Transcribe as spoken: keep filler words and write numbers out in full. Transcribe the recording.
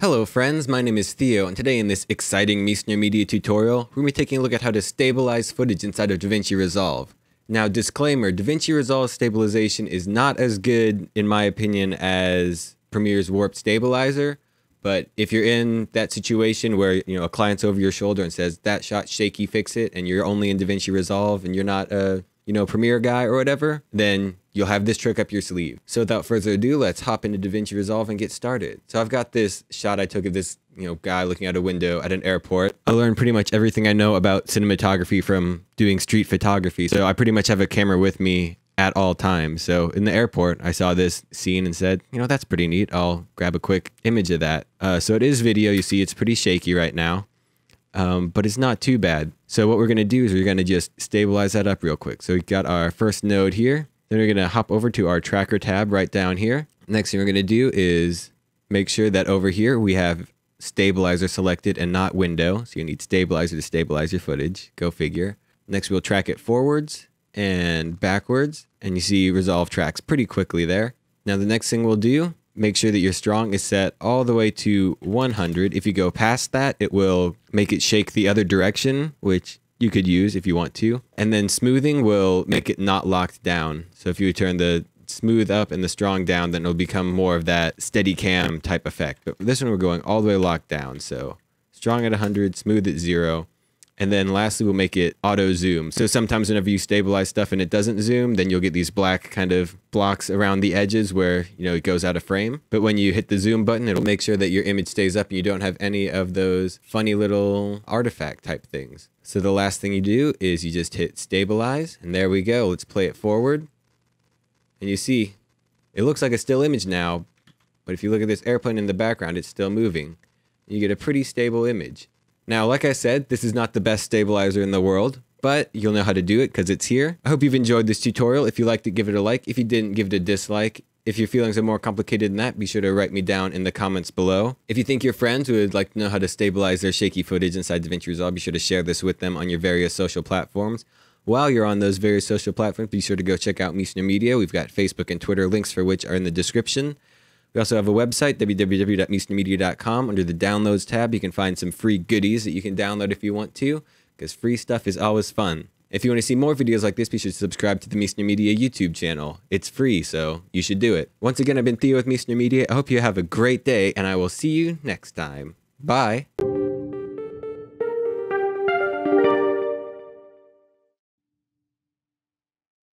Hello friends, my name is Theo, and today in this exciting Miesner Media tutorial, we're going to be taking a look at how to stabilize footage inside of DaVinci Resolve. Now disclaimer, DaVinci Resolve stabilization is not as good, in my opinion, as Premiere's Warped Stabilizer, but if you're in that situation where, you know, a client's over your shoulder and says, that shot's shaky, fix it, and you're only in DaVinci Resolve and you're not a, you know, Premiere guy or whatever, then you'll have this trick up your sleeve. So without further ado, let's hop into DaVinci Resolve and get started. So I've got this shot I took of this, you know, guy looking out a window at an airport. I learned pretty much everything I know about cinematography from doing street photography. So I pretty much have a camera with me at all times. So in the airport, I saw this scene and said, you know, that's pretty neat. I'll grab a quick image of that. Uh, so it is video. You see it's pretty shaky right now, um, but it's not too bad. So what we're going to do is we're going to just stabilize that up real quick. So we've got our first node here. Then we're going to hop over to our tracker tab right down here. Next thing we're going to do is make sure that over here we have stabilizer selected and not window. So you need stabilizer to stabilize your footage. Go figure. Next we'll track it forwards and backwards. And you see Resolve tracks pretty quickly there. Now the next thing we'll do, make sure that your strong is set all the way to one hundred. If you go past that, it will make it shake the other direction, which you could use if you want to. And then smoothing will make it not locked down. So if you turn the smooth up and the strong down, then it'll become more of that Steadicam type effect. But for this one, we're going all the way locked down. So strong at one hundred, smooth at zero. And then lastly, we'll make it auto zoom. So sometimes whenever you stabilize stuff and it doesn't zoom, then you'll get these black kind of blocks around the edges where, you know, it goes out of frame. But when you hit the zoom button, it'll make sure that your image stays up and you don't have any of those funny little artifact type things. So the last thing you do is you just hit stabilize, and there we go. Let's play it forward. And you see, it looks like a still image now, but if you look at this airplane in the background, it's still moving. You get a pretty stable image. Now, like I said, this is not the best stabilizer in the world, but you'll know how to do it because it's here. I hope you've enjoyed this tutorial. If you liked it, give it a like. If you didn't, give it a dislike. If your feelings are more complicated than that, be sure to write me down in the comments below. If you think your friends would like to know how to stabilize their shaky footage inside DaVinci Resolve, be sure to share this with them on your various social platforms. While you're on those various social platforms, be sure to go check out Miesner Media. We've got Facebook and Twitter, links for which are in the description. We also have a website, w w w dot miesner media dot com. Under the Downloads tab, you can find some free goodies that you can download if you want to, because free stuff is always fun. If you want to see more videos like this, be sure to subscribe to the Miesner Media YouTube channel. It's free, so you should do it. Once again, I've been Theo with Miesner Media. I hope you have a great day, and I will see you next time. Bye!